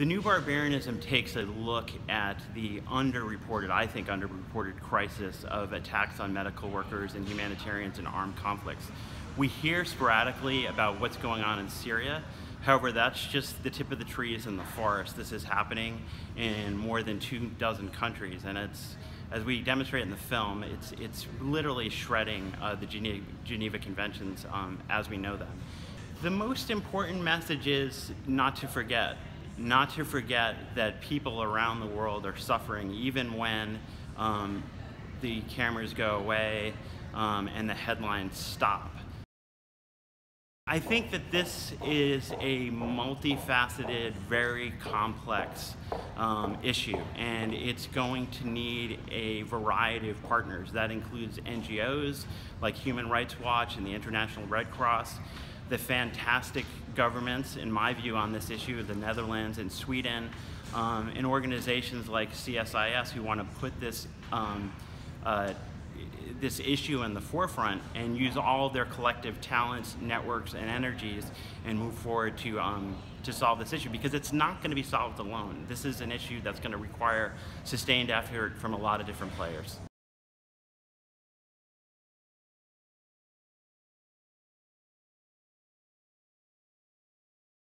The New Barbarianism takes a look at the underreported, I think underreported, crisis of attacks on medical workers and humanitarians in armed conflicts. We hear sporadically about what's going on in Syria. However, that's just the tip of the trees in the forest. This is happening in more than 24 countries, and it's, as we demonstrate in the film, it's literally shredding the Geneva Conventions as we know them. The most important message is not to forget. Not to forget that people around the world are suffering, even when the cameras go away and the headlines stop. I think that this is a multifaceted, very complex issue, and it's going to need a variety of partners. That includes NGOs like Human Rights Watch and the International Red Cross, the fantastic governments, in my view, on this issue, the Netherlands and Sweden, and organizations like CSIS who want to put this this issue in the forefront and use all of their collective talents, networks, and energies and move forward to solve this issue, because it's not going to be solved alone. This is an issue that's going to require sustained effort from a lot of different players.